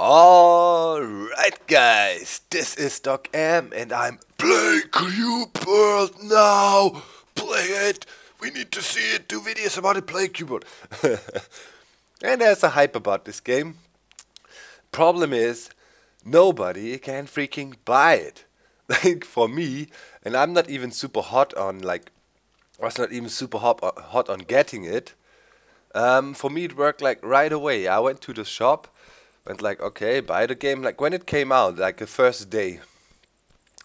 Alright guys, this is docm and I'm playing Cube World now. Play it. We need to see it. Do videos about it. Play Cube World. And there's a hype about this game. Problem is, nobody can freaking buy it. Like for me, and I'm not even super hot on I was not even super hot on getting it. For me, it worked like right away. I went to the shop. And like, okay, buy the game, like when it came out, like the first day.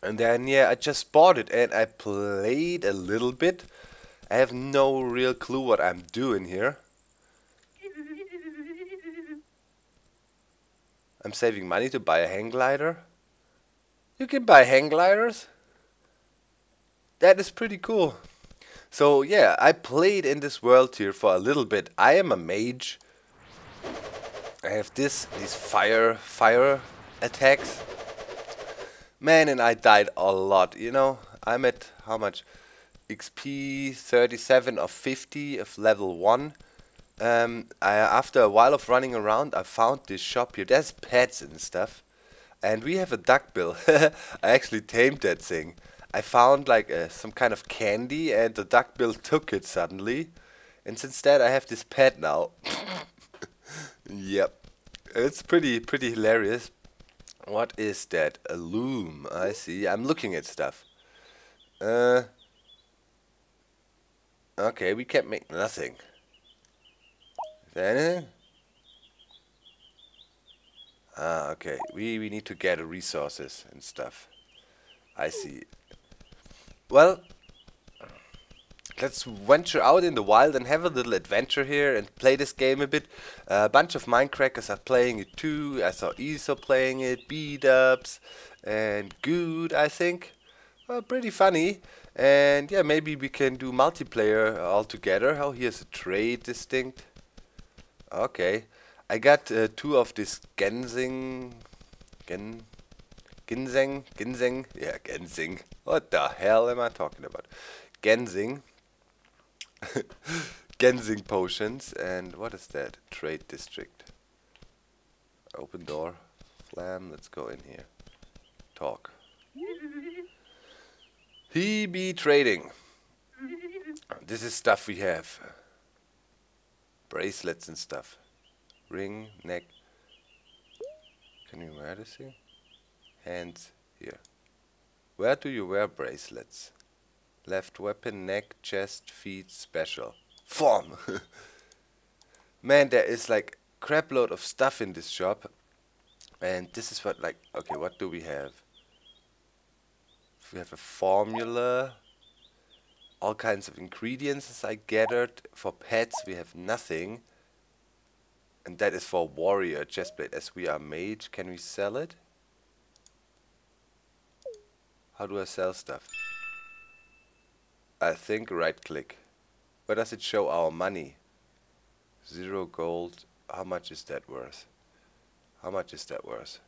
And then, yeah, I just bought it and I played a little bit. I have no real clue what I'm doing here. I'm saving money to buy a hang glider. You can buy hang gliders. That is pretty cool. So, yeah, I played in this world here for a little bit. I am a mage. I have these fire attacks. Man, and I died a lot, you know. I'm at, how much? XP 37 of 50 of level 1. After a while of running around, I found this shop here. There's pets and stuff. And we have a duckbill. I actually tamed that thing. I found like some kind of candy and the duckbill took it suddenly. And since that, I have this pet now. Yep, it's pretty hilarious. What is that? A loom. I see. I'm looking at stuff. Okay, we can't make nothing. Is there anything? Ah, okay. We need to gather resources and stuff. I see. Well, let's venture out in the wild and have a little adventure here and play this game a bit. A bunch of Minecrackers are playing it too. I saw Eso playing it, Bdubs, and Good, I think. Well, pretty funny. And yeah, maybe we can do multiplayer all together. Oh, here's a trade distinct. Okay. I got two of this ginseng. Yeah, ginseng. What the hell am I talking about? Ginseng. Ginseng potions. And what is that? Trade district. Open door. Slam. Let's go in here. Talk. He be trading. This is stuff we have. Bracelets and stuff. Ring, neck. Can you wear this here? Hands here. Where do you wear bracelets? Left weapon, neck, chest, feet, special. Form! Man, there is like crap load of stuff in this shop. And this is what like... Okay, what do we have? We have a formula. All kinds of ingredients I gathered. For pets we have nothing. And that is for warrior chestplate. As we are mage, can we sell it? How do I sell stuff? I think right click. Where does it show our money? 0 gold. How much is that worth? How much is that worth?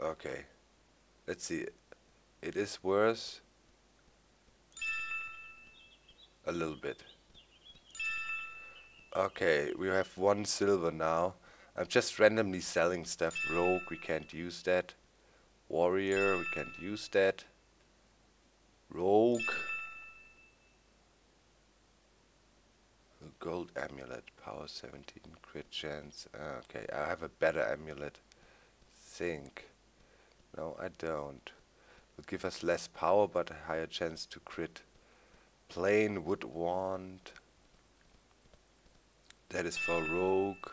Okay. Let's see. It is worth a little bit. Okay, we have 1 silver now. I'm just randomly selling stuff. Rogue, we can't use that. Warrior, we can't use that. Rogue. Gold amulet. Power 17. Crit chance. Okay, I have a better amulet. Think. No, I don't. It'll give us less power, but a higher chance to crit. Plain wood wand. That is for rogue.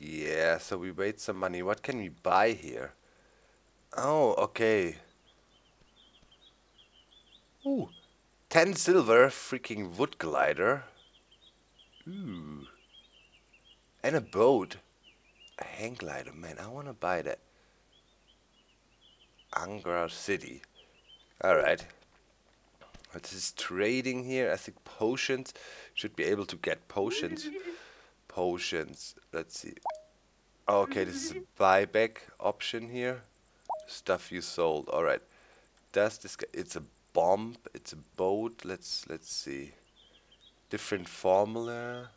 Yeah, so we made some money. What can we buy here? Oh, okay. Ooh, 10 silver, freaking wood glider. Ooh, and a boat, a hang glider. Man, I wanna buy that. Angra City. All right. This is trading here. I think potions. Should be able to get potions. Potions. Let's see. Okay, this is a buyback option here. Stuff you sold. All right. Does this? It's a bomb. It's a boat. Let's see. Different formula.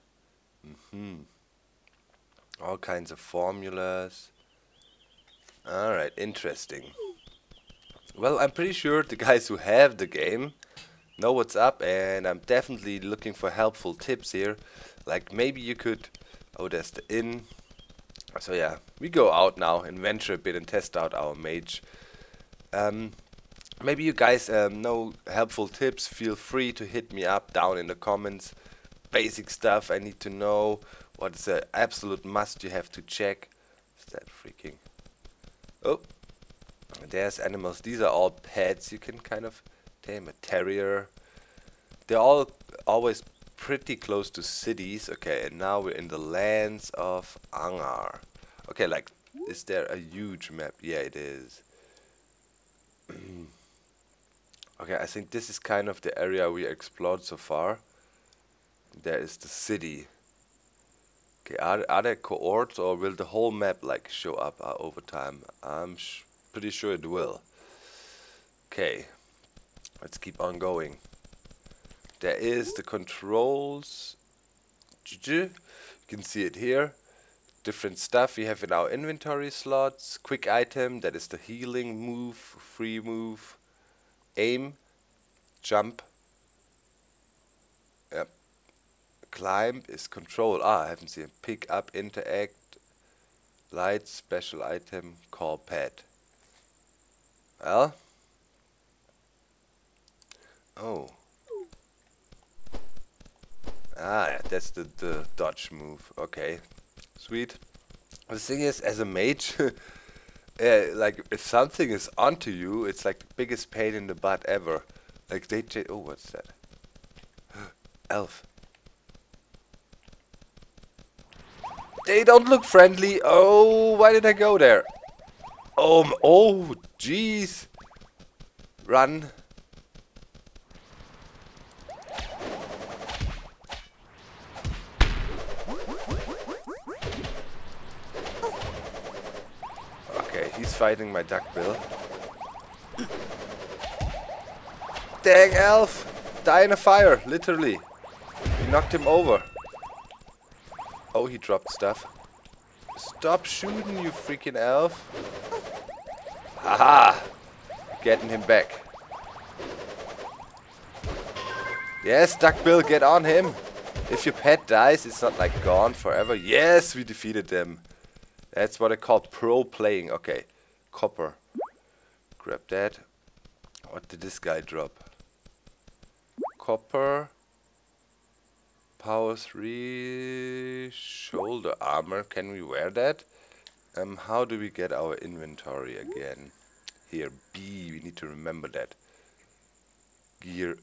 All kinds of formulas. Alright, interesting. Well, I'm pretty sure the guys who have the game know what's up, and I'm definitely looking for helpful tips here. Like maybe you could... Oh, there's the inn. So yeah, we go out now and venture a bit and test out our mage. Maybe you guys know helpful tips. Feel free to hit me up down in the comments. Basic stuff I need to know. What's an absolute must you have to check. Is that freaking... Oh, there's animals. These are all pets. You can kind of tame a terrier. They're all always pretty close to cities. Okay, and now we're in the lands of Angar. Okay, like, is there a huge map? Yeah, it is. Okay, I think this is kind of the area we explored so far. There is the city. Okay, are there cohorts, or will the whole map like show up over time? I'm pretty sure it will. Okay, let's keep on going. There is the controls. You can see it here. Different stuff we have in our inventory slots. Quick item, that is the healing move, free move, aim, jump. Yep. Climb is control. Ah, I haven't seen it. Pick up, interact, light, special item, call pet. Well. Oh. Ah, yeah, that's the dodge move. Okay. Sweet. The thing is, as a mage, like, if something is onto you, it's like the biggest pain in the butt ever. Like, they... Oh, what's that? Elf. They don't look friendly. Oh, why did I go there? Oh, jeez. Run. Okay, he's fighting my duckbill. Dang, elf. Die in a fire, literally. We knocked him over. Oh, he dropped stuff. Stop shooting, you freaking elf. Haha! Getting him back. Yes, Duckbill, get on him. If your pet dies, it's not like gone forever. Yes, we defeated them. That's what I call pro playing. Okay, copper. Grab that. What did this guy drop? Copper. Power 3 shoulder armor. Can we wear that? How do we get our inventory again? Here, B. We need to remember that. Gear.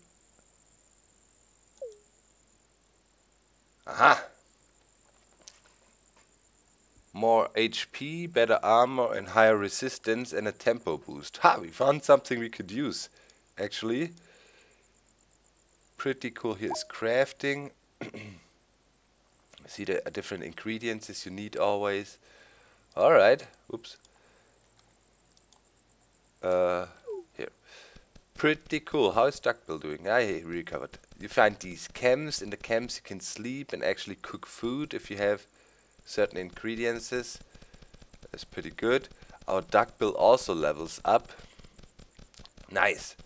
Aha! More HP, better armor, and higher resistance, and a tempo boost. Ha! We found something we could use. Actually, pretty cool. Here is crafting. See the different ingredients you need always. Alright. Oops. Here. Pretty cool. How is Duckbill doing? Ah, he recovered. You find these chems. In the chems you can sleep and actually cook food if you have certain ingredients. That's pretty good. Our Duckbill also levels up. Nice.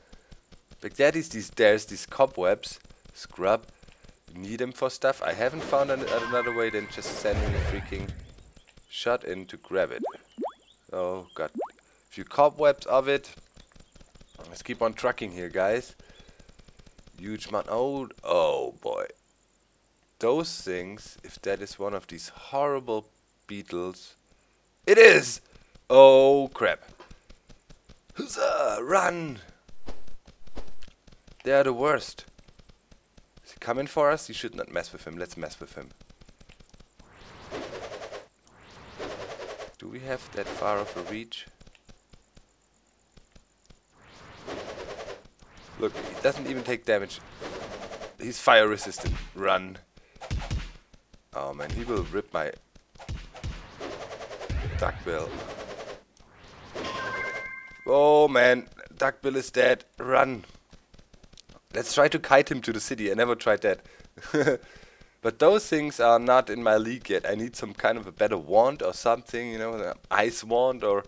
Like that is these, there's these cobwebs. Scrub. Need them for stuff. I haven't found another way than just sending a freaking shot in to grab it. Oh god. A few cobwebs of it. Let's keep on trucking here, guys. Huge man. Oh boy. Those things, if that is one of these horrible beetles. It is! Oh crap. Huzzah! Run! They are the worst. Coming for us? You should not mess with him. Let's mess with him. Do we have that far of a reach? Look, he doesn't even take damage. He's fire resistant. Run. Oh man, he will rip my Duckbill. Oh man, Duckbill is dead. Run. Let's try to kite him to the city. I never tried that. But those things are not in my league yet. I need some kind of a better wand or something, you know, an ice wand or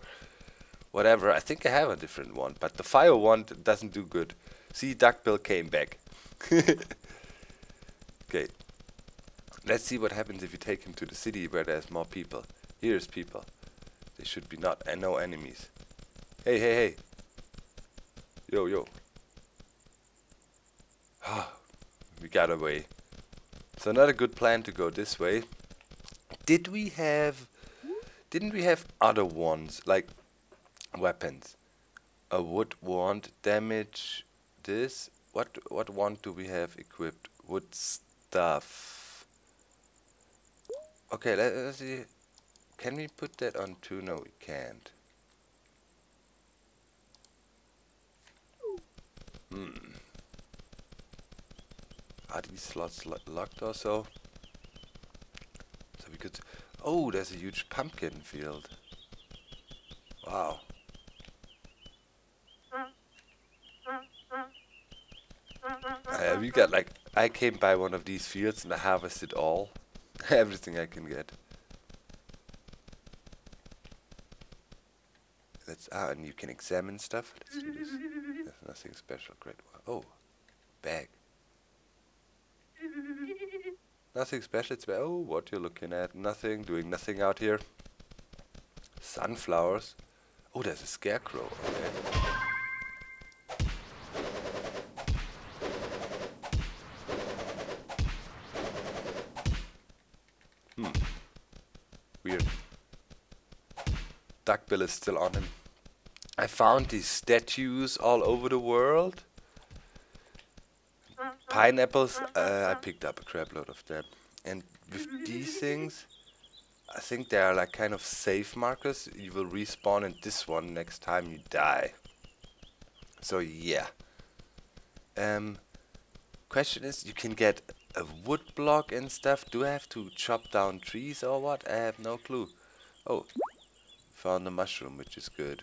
whatever. I think I have a different wand, but the fire wand doesn't do good. See, Duckbill came back. Okay. Let's see what happens if you take him to the city where there's more people. Here's people. There should be not and no enemies. Hey, hey, hey. Yo, yo. We got away. So not a good plan to go this way. Didn't we have other wands, like weapons? A wood wand, damage this. What wand do we have equipped? Wood stuff. Okay, let's see. Can we put that on too? No, we can't. Hmm. Are these slots locked or so? So we could... Oh, there's a huge pumpkin field. Wow. We got like... I came by one of these fields and I harvested all. Everything I can get. That's... Ah, and you can examine stuff. Let's do this. There's nothing special. Great. Oh. Bag. Nothing special, it's oh, what you're looking at, nothing, doing nothing out here. Sunflowers. Oh, there's a scarecrow, okay. Hmm. Weird. Duckbill is still on him. I found these statues all over the world. Pineapples, I picked up a crap load of them. And with these things, I think they are like kind of safe markers. You will respawn in this one next time you die. So yeah. Question is, you can get a wood block and stuff. Do I have to chop down trees or what? I have no clue. Oh, found a mushroom, which is good.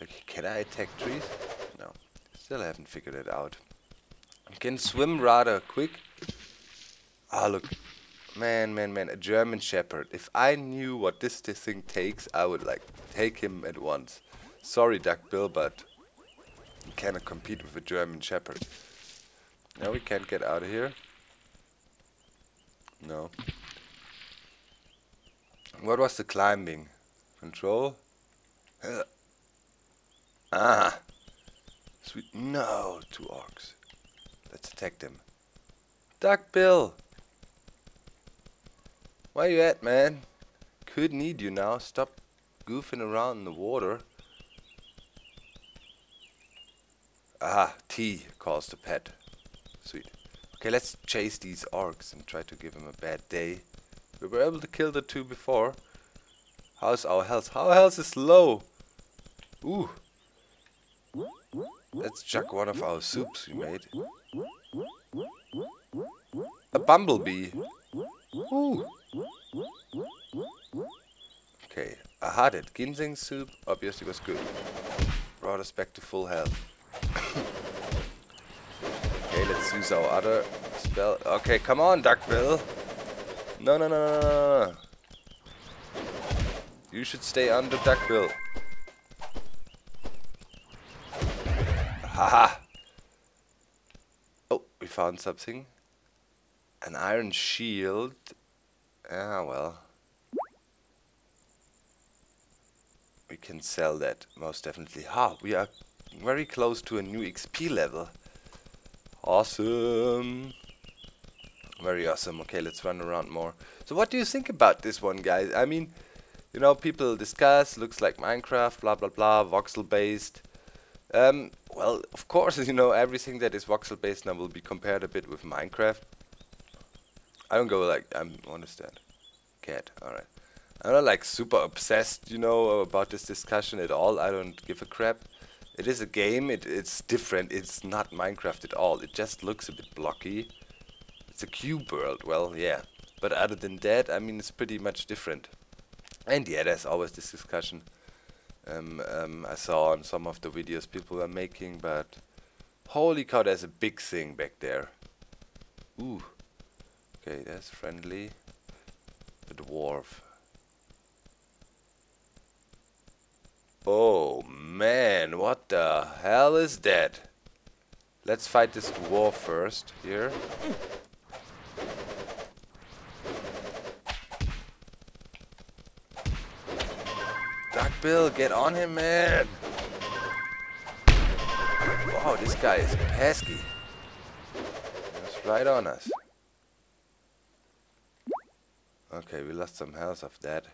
Okay, can I attack trees? No. Still haven't figured it out. I can swim rather quick. Ah, look. Man, a German Shepherd. If I knew what this thing takes, I would, like, take him at once. Sorry, Duckbill, but you cannot compete with a German Shepherd. Now we can't get out of here. No. What was the climbing? Control? Ah! Sweet. No, two orcs. Let's attack them. Duckbill! Where you at, man? Could need you now. Stop goofing around in the water. Ah, T calls the pet. Sweet. Okay, let's chase these orcs and try to give them a bad day. We were able to kill the two before. How's our health? Our health is low. Ooh. Let's chuck one of our soups we made. A bumblebee. Ooh. Okay. Aha, that ginseng soup obviously was good. Brought us back to full health. Okay, let's use our other spell. Okay, come on, Duckbill. No. You should stay under, Duckbill. Haha! Oh, we found something. An iron shield. Ah, well. We can sell that, most definitely. Ah, we are very close to a new XP level. Awesome! Very awesome. Okay, let's run around more. So what do you think about this one, guys? I mean, you know, people discuss, looks like Minecraft, blah blah blah, voxel-based. Well, of course, you know, everything that is voxel based now will be compared a bit with Minecraft. I don't go like, I understand. Cat, alright. I'm not like super obsessed, you know, about this discussion at all. I don't give a crap. It is a game, it's different, it's not Minecraft at all. It just looks a bit blocky. It's a cube world, well, yeah. But other than that, I mean, it's pretty much different. And yeah, there's always this discussion. I saw on some of the videos people were making, but holy cow, there's a big thing back there. Ooh. Okay, that's friendly. The dwarf. Oh man, what the hell is that? Let's fight this dwarf first here. Bill, get on him, man! Wow, this guy is pesky. He's right on us. Okay, we lost some health of that.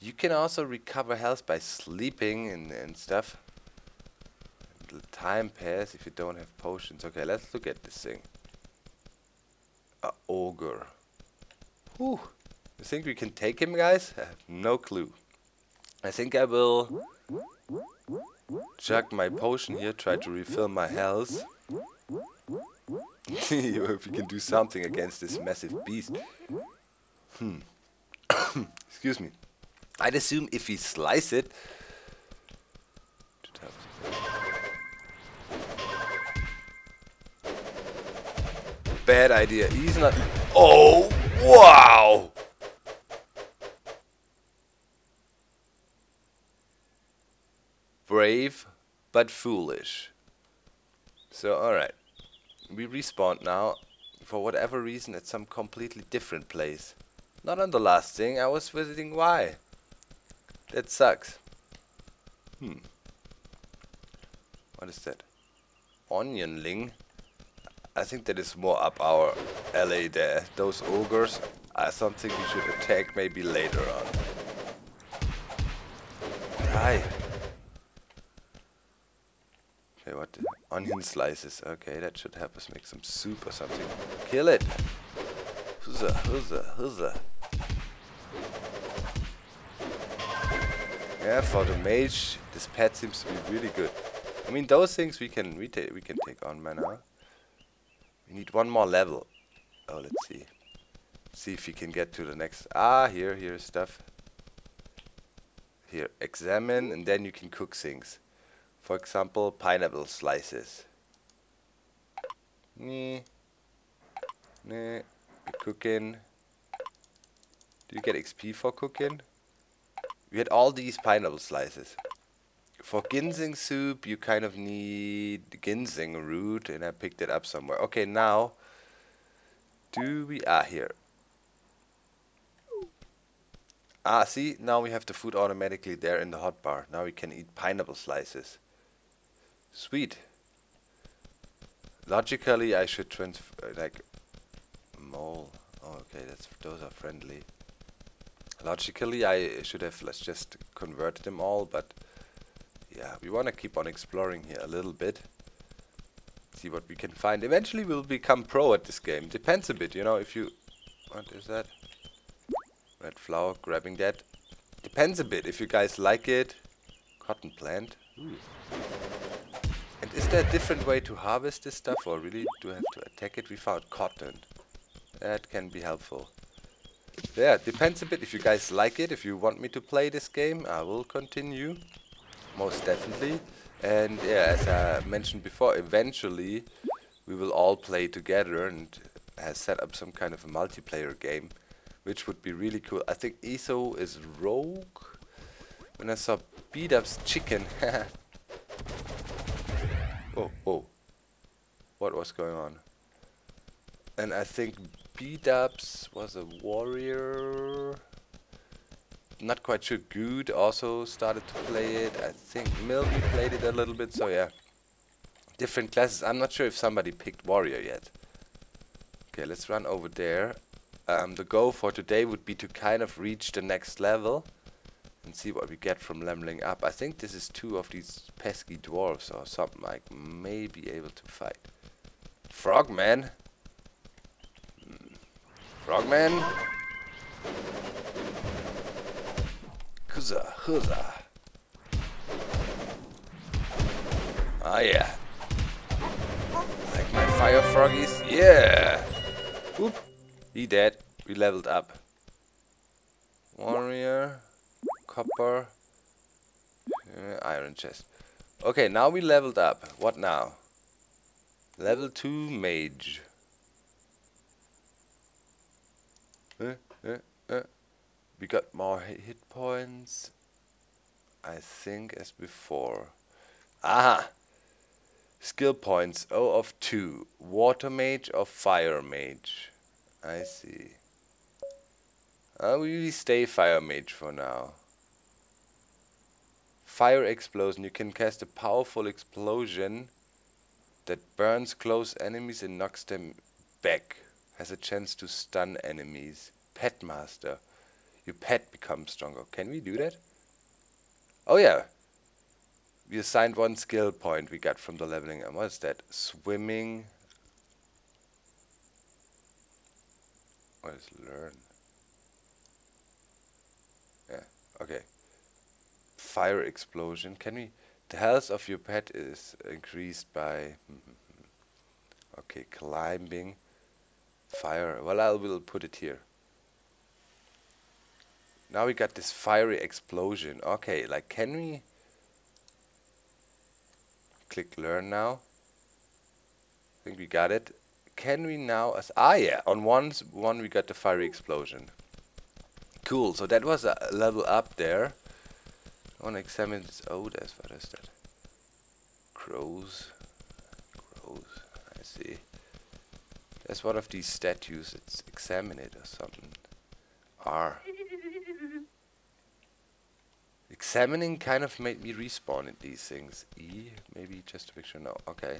You can also recover health by sleeping and stuff. It'll time pass if you don't have potions. Okay, let's look at this thing. A ogre. Whew. You think we can take him, guys? I have no clue. I think I will chuck my potion here, try to refill my health. See if we can do something against this massive beast. Excuse me. I'd assume if we slice it... Bad idea. He's not... Oh! Wow! Brave, but foolish. So, alright. We respawn now, for whatever reason, at some completely different place. Not on the last thing, I was visiting why. That sucks. What is that? Onionling? I think that is more up our alley there. Those ogres are something we should attack maybe later on. Hi. What? Onion slices. Okay, that should help us make some soup or something. Kill it! Huzzah, huzzah, huzzah. Yeah, for the mage, this pet seems to be really good. I mean, those things we can take on by now. We need one more level. Oh, let's see. See if we can get to the next... Ah, here's stuff. Here, examine, and then you can cook things. For example, pineapple slices. You're cooking. Do you get XP for cooking? We had all these pineapple slices. For ginseng soup, you kind of need ginseng root, and I picked it up somewhere. Okay, now, do we... Ah, here. Ah, see? Now we have the food automatically there in the hotbar. Now we can eat pineapple slices. Sweet. Logically, I should transfer like mole. Oh, okay, those are friendly. Logically, I should have just converted them all, but yeah, we want to keep on exploring here a little bit. See what we can find. Eventually, we'll become pro at this game. Depends a bit, you know. If you, what is that? Red flower, grabbing that. Depends a bit if you guys like it. Cotton plant. And is there a different way to harvest this stuff, or really do I have to attack it? We found cotton. That can be helpful. Yeah, depends a bit if you guys like it. If you want me to play this game, I will continue. Most definitely. And yeah, as I mentioned before, eventually we will all play together and set up some kind of a multiplayer game, which would be really cool. I think Eso is rogue. When I saw Bdubs chicken. Oh, what was going on? And I think Bdubs was a warrior. Not quite sure. Good also started to play it. I think Milby played it a little bit. So yeah, different classes. I'm not sure if somebody picked warrior yet. Okay, let's run over there. The goal for today would be to kind of reach the next level and see what we get from leveling up. I think this is 2 of these pesky dwarves or something I may be able to fight. Frogman? Frogman? Huzzah, huzzah. Ah, yeah. Like my fire froggies? Yeah! Oop. He dead. We leveled up. Warrior, copper, iron chest. Okay, now we leveled up. What now? Level 2 mage. We got more hit points, I think, as before. Aha! Skill points, O of 2. Water mage or fire mage? I see. Oh, we stay fire mage for now. Fire explosion. You can cast a powerful explosion that burns close enemies and knocks them back. Has a chance to stun enemies. Pet master. Your pet becomes stronger. Can we do that? Oh yeah. We assigned one skill point we got from the leveling. And what's that? Swimming. What is learn? Yeah, okay. Fire explosion. Can we... The health of your pet is increased by... Okay, climbing. Fire. Well, I will put it here. Now we got this fiery explosion. Okay, like can we... Click learn now. I think we got it. Can we now... yeah, on one we got the fiery explosion. Cool, so that was a level up there. I want to examine this. Oh, that's what is that? Crows. Crows, I see. That's one of these statues. It's examine it or something. R. Examining kind of made me respawn at these things. E, maybe just to make sure. No, okay.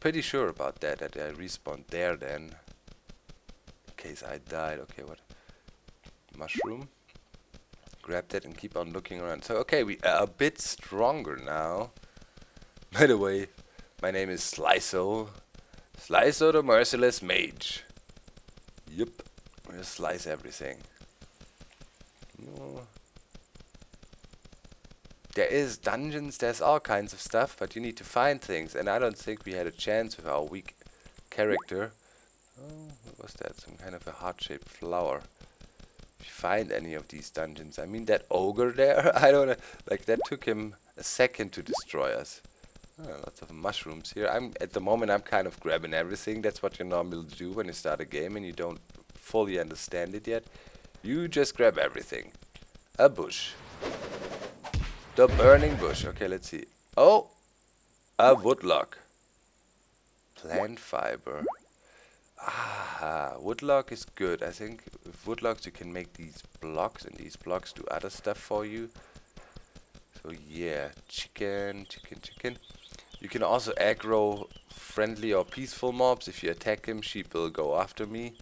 Pretty sure about that, that I respawned there then. In case I died. Okay, what? Mushroom. Grab that and keep on looking around. So, okay, we are a bit stronger now. By the way, my name is Slico. Slico the Merciless Mage. Yep. We'll slice everything. No. There is dungeons, there's all kinds of stuff, but you need to find things. And I don't think we had a chance with our weak character. Oh, what was that? Some kind of a heart-shaped flower. If you find any of these dungeons, I mean that ogre there, I don't know, like that took him a second to destroy us. Oh, lots of mushrooms here. At the moment I'm kind of grabbing everything. That's what you normally do when you start a game and you don't fully understand it yet. You just grab everything. A bush. The burning bush. Okay, let's see. Oh! A woodlock. Plant fiber. Ah, woodlock is good. I think with woodlocks you can make these blocks, and these blocks do other stuff for you. So yeah, chicken, chicken, chicken. You can also aggro friendly or peaceful mobs. If you attack him, sheep will go after me.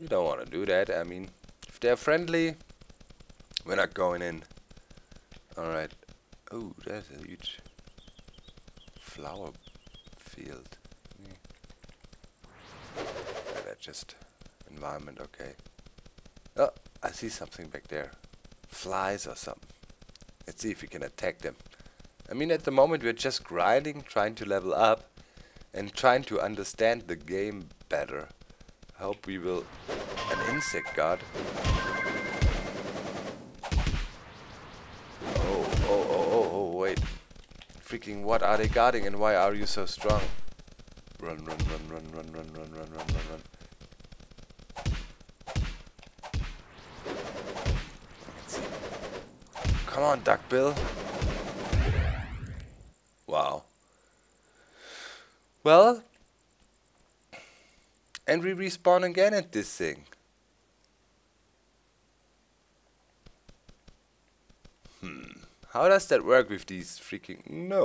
You don't want to do that. I mean, if they're friendly, we're not going in. Alright. Oh, that's a huge flower field. Just environment, okay. Oh, I see something back there. Flies or something. Let's see if we can attack them. I mean, at the moment we're just grinding, trying to level up, and trying to understand the game better. I hope we will... An insect god. Oh, wait. Freaking what are they guarding and why are you so strong? Run, run, run, run, run, run, run, run, run, run. Come on, Duckbill. Wow. Well. And we respawn again at this thing. How does that work with these freaking... No.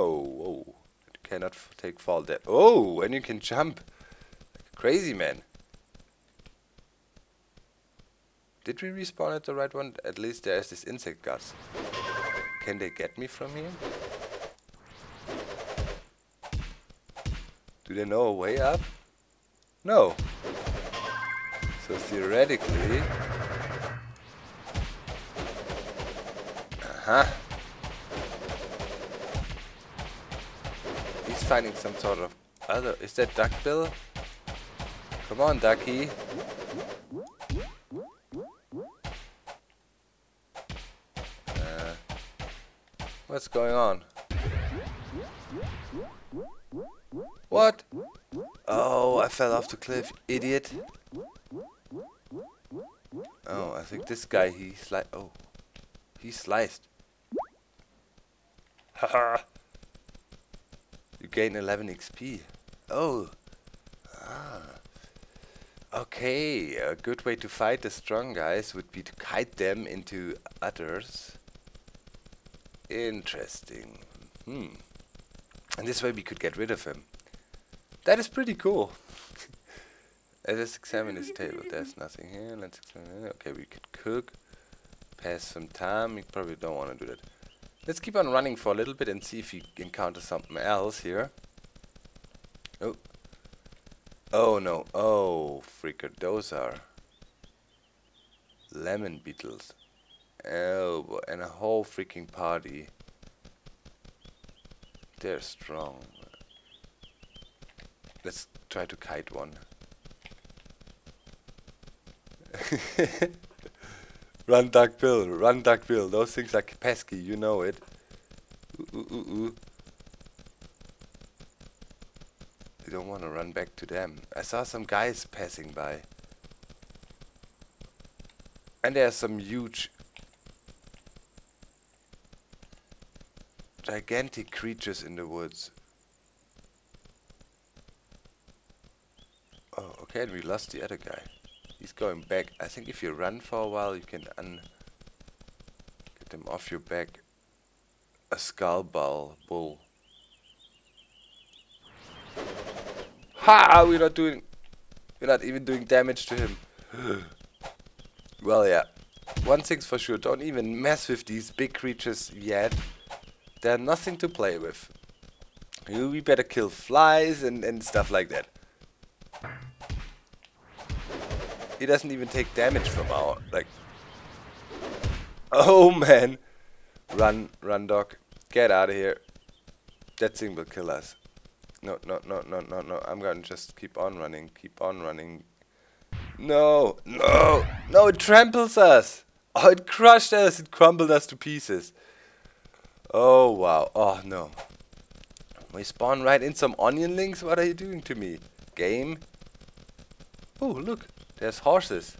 Oh, it cannot take fall dead. Oh, and you can jump. Like a crazy man. Did we respawn at the right one? At least there's this insect gas. Can they get me from here? Do they know a way up? No. So theoretically... Aha. He's finding some sort of other... Is that Duckbill? Come on, Ducky. What's going on? What? Oh, I fell off the cliff, idiot. Oh, I think this guy, he sliced. Oh, he sliced. Haha. You gain 11 XP. Oh. Ah. Okay, a good way to fight the strong guys would be to kite them into others. Interesting. Hmm. And this way we could get rid of him. That is pretty cool. Let's examine this table. There's nothing here. Let's examine it. Okay, we could cook. Pass some time. We probably don't want to do that. Let's keep on running for a little bit and see if we encounter something else here. Oh. Oh no. Oh, freaker. Those are lemon beetles. Oh, and a whole freaking party. They're strong. Let's try to kite one. Run, duck, bill. Run, duck, bill. Those things are pesky. You know it. Ooh. You don't want to run back to them. I saw some guys passing by. And there's some huge... gigantic creatures in the woods. Oh, okay, and we lost the other guy. He's going back. I think if you run for a while, you can get them off your back. A skull bull. Ha! We're not even doing damage to him. Well, yeah. One thing's for sure. Don't even mess with these big creatures yet. They're nothing to play with. We better kill flies and stuff like that. He doesn't even take damage from our, like... Oh, man. Run, dog. Get out of here. That thing will kill us. No. I'm gonna just keep on running. No, it tramples us. Oh, it crushed us. It crumbled us to pieces. Oh, wow. Oh, no. We spawn right in some onionlings? What are you doing to me? Game? Oh, look. There's horses.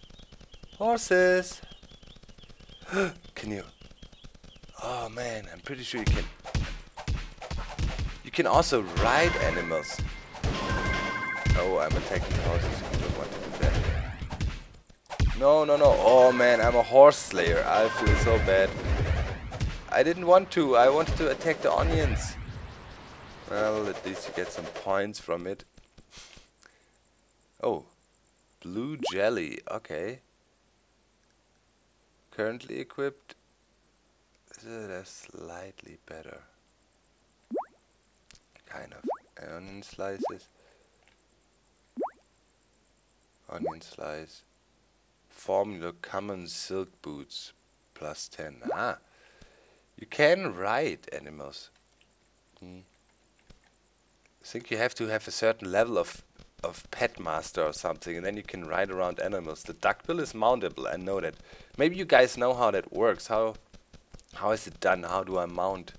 Can you? Oh man, I'm pretty sure you can. You can also ride animals. Oh, I'm attacking horses. You don't want to do that. No. Oh man, I'm a horse slayer. I feel so bad. I didn't want to. I wanted to attack the onions. Well, at least you get some points from it. Oh. Blue jelly, okay. Currently equipped. That's slightly better. Kind of. Onion slices. Onion slice. Formula common silk boots. Plus 10. Ah. You can ride animals. I think you have to have a certain level of pet master or something, and then you can ride around animals. The duckbill is mountable, I know that. Maybe you guys know how that works. How is it done? How do I mount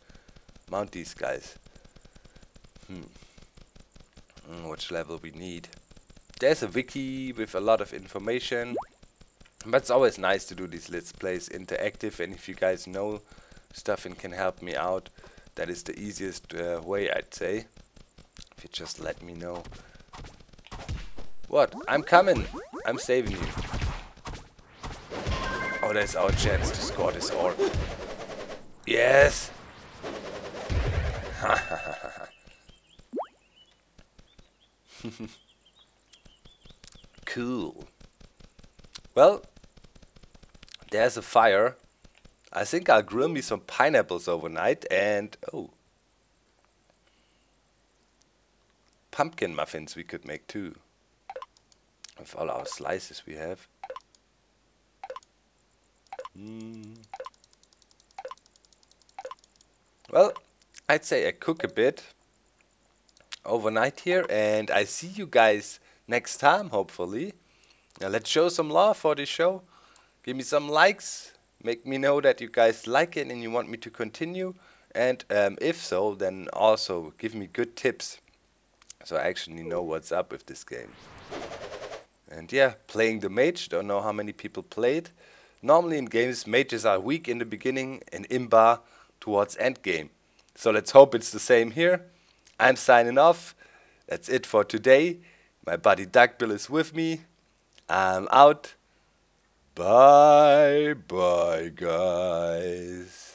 these guys? Which level we need? There's a wiki with a lot of information, but it's always nice to do these Let's Plays interactive, and if you guys know stuff and can help me out, that is the easiest way, I'd say. If you just let me know. What? I'm coming! I'm saving you. Oh, there's our chance to score this orb. Yes! Cool. Well, there's a fire. I think I'll grill me some pineapples overnight and... Oh. Pumpkin muffins we could make too. With all our slices we have. Well, I'd say I cook a bit overnight here, and I see you guys next time, hopefully. Now let's show some love for this show. Give me some likes. Make me know that you guys like it and you want me to continue. And if so, then also give me good tips so I actually know what's up with this game. And yeah, playing the mage, don't know how many people played. Normally in games, mages are weak in the beginning and imbar towards end game. So let's hope it's the same here. I'm signing off. That's it for today. My buddy Duckbill is with me. I'm out. Bye bye, guys.